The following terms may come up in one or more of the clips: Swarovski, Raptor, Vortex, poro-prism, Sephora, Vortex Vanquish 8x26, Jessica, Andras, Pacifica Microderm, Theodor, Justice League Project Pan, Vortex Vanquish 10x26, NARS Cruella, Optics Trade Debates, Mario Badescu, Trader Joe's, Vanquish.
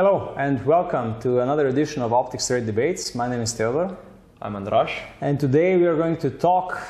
Hello and welcome to another edition of Optics Trade Debates. My name is Theodor. I'm Andras. And today we are going to talk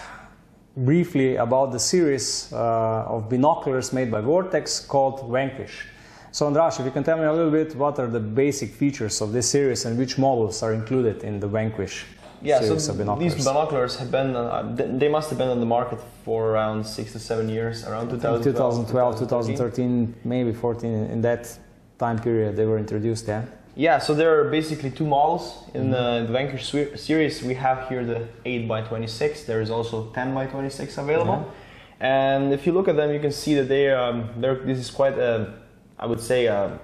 briefly about the series of binoculars made by Vortex called Vanquish. So Andras, if you can tell me a little bit what are the basic features of this series and which models are included in the Vanquish series of binoculars? These binoculars have been, they must have been on the market for around 6 to 7 years, around 2012, 2013, maybe 14, in that time period they were introduced, yeah? Yeah, so there are basically two models in the Vanquish series. We have here the 8x26, there is also 10x26 available. And if you look at them, you can see that they this is quite a, I would say, a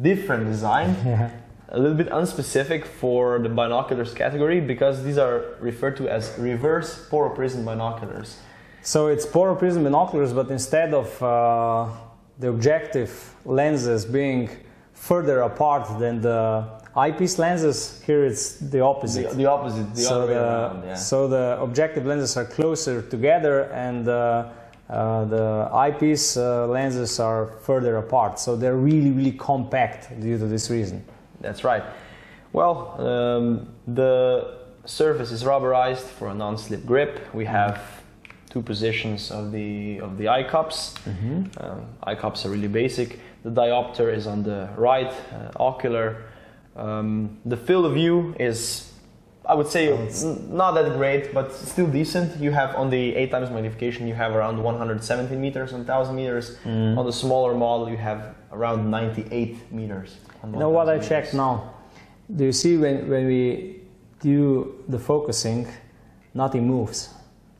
different design. Yeah. A little bit unspecific for the binoculars category, because these are referred to as reverse poro-prism binoculars. So it's poro-prism binoculars, but instead of the objective lenses being further apart than the eyepiece lenses, here it's the opposite. The opposite, the other way around, yeah. So the objective lenses are closer together and the eyepiece lenses are further apart. So they're really, really compact due to this reason. That's right. Well, the surface is rubberized for a non-slip grip. We have two positions of the eye cups. Eye cups are really basic. The diopter is on the right, ocular. The field of view is, I would say, not that great, but still decent. You have on the 8x magnification, you have around 170 meters on 1,000 meters. On the smaller model, you have around 98 meters. You know what I checked now? Do you see when we do the focusing, nothing moves?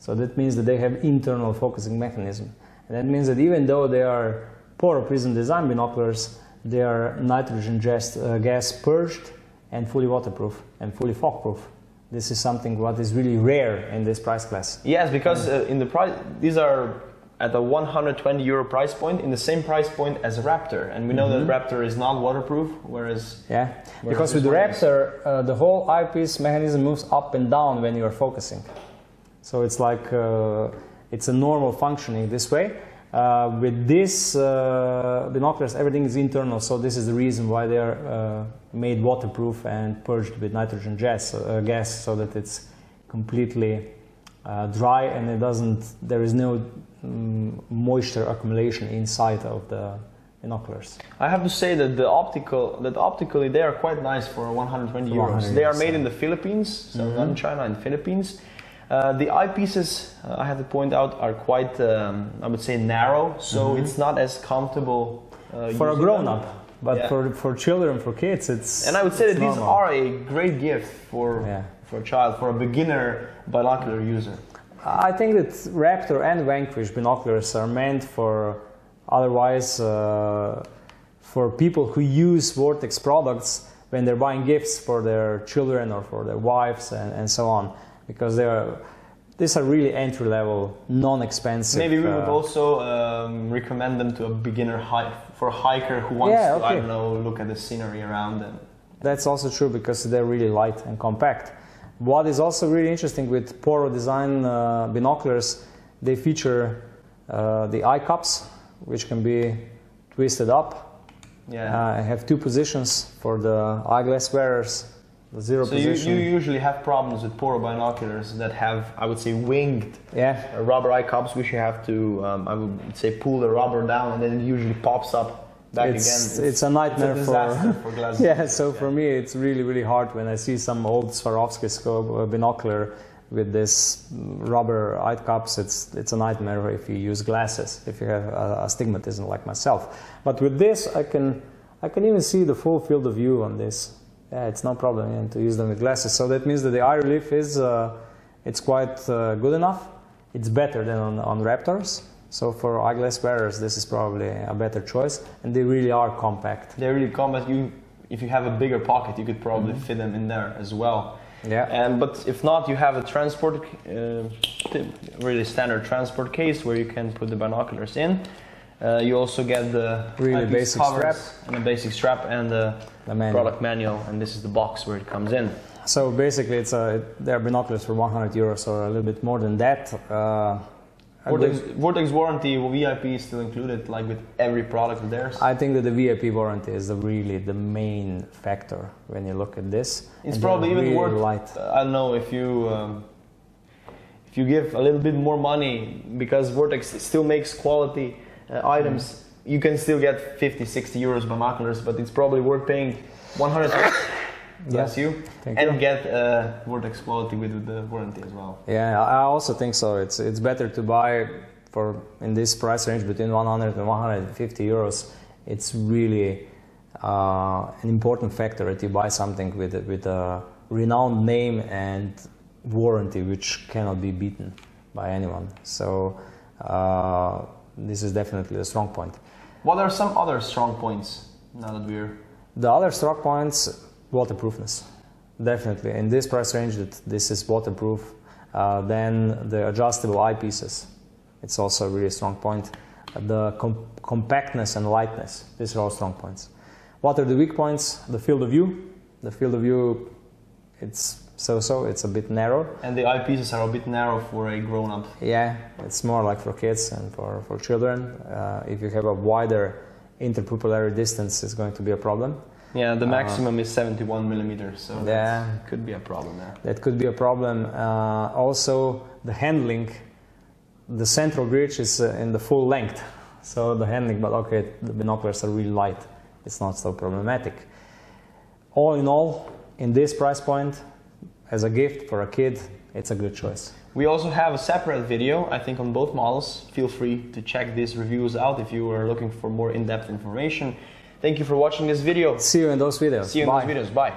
So that means that they have internal focusing mechanism. And that means that even though they are poro-prism design binoculars, they are nitrogen gas purged and fully waterproof and fully fog-proof. This is something what is really rare in this price class. Yes, because in the price, these are at a 120 euro price point, in the same price point as Raptor, and we know that Raptor is not waterproof, whereas... Yeah, because with Raptor, the whole eyepiece mechanism moves up and down when you are focusing. So it's like, it's a normal functioning this way. With this binoculars, everything is internal, so this is the reason why they are made waterproof and purged with nitrogen gas, so that it's completely dry and it doesn't, there is no moisture accumulation inside of the binoculars. I have to say that optically they are quite nice for 120 euros. They are made in the Philippines, so not in China, in the Philippines. The eyepieces, I have to point out, are quite, I would say, narrow, so it's not as comfortable for a grown-up. But for children, for kids, it's And I would say that these are a great gift for a child, for a beginner binocular user. I think that Raptor and Vanquish binoculars are meant for, otherwise, for people who use Vortex products when they're buying gifts for their children or for their wives and so on. Because they are, these are really entry-level, non-expensive. Maybe we would also recommend them to a beginner, for a hiker who wants to, I don't know, look at the scenery around them. That's also true, because they're really light and compact. What is also really interesting with poro design binoculars, they feature the eye cups, which can be twisted up. Yeah. I have two positions for the eyeglass wearers. The zero position. You usually have problems with poro binoculars that have, I would say, winged rubber eye cups, which you have to, I would say, pull the rubber down, and then it usually pops up back again. It's a nightmare, it's a disaster for glasses. For me, it's really, really hard when I see some old Swarovski binocular with this rubber eye cups. It's a nightmare if you use glasses, if you have astigmatism like myself. But with this, I can even see the full field of view on this. Yeah, it's no problem to use them with glasses. So that means that the eye relief is it's quite good enough. It's better than on Raptors. So for eyeglass wearers, this is probably a better choice. And they really are compact. They're really compact. If you have a bigger pocket, you could probably fit them in there as well. Yeah. But if not, you have a transport, really standard transport case where you can put the binoculars in. You also get the really basic strap and a basic strap and the manual. Product manual, and this is the box where it comes in. So basically, there are binoculars for 100 euros or a little bit more than that. Vortex warranty, VIP is still included, like with every product of theirs? I think that the VIP warranty is really the main factor when you look at this. It's probably even really worth, I don't know, if you give a little bit more money, because Vortex still makes quality items, you can still get 50, 60 euros by maklers, but it's probably worth paying 100 Bless you. Thank you. Get Vortex quality with the warranty as well. Yeah, I also think so. It's better to buy for in this price range between 100 and 150 euros. It's really an important factor that you buy something with a renowned name and warranty which cannot be beaten by anyone. So this is definitely a strong point. What are some other strong points now that we're... The other strong points... Waterproofness, definitely. In this price range, that this is waterproof. Then the adjustable eyepieces, it's also a really strong point. The compactness and lightness, these are all strong points. What are the weak points? The field of view. The field of view, it's so-so, it's a bit narrow. And the eyepieces are a bit narrow for a grown-up. Yeah, it's more like for kids and for children. If you have a wider interpupillary distance, it's going to be a problem. Yeah, the maximum is 71 millimeters, so that could be a problem there. That could be a problem. Also, the handling, the central bridge is in the full length, so the handling, but okay, the binoculars are really light, it's not so problematic. All, in this price point, as a gift for a kid, it's a good choice. We also have a separate video, I think, on both models. Feel free to check these reviews out if you are looking for more in-depth information. Thank you for watching this video. See you in those videos. See you in those videos. Bye.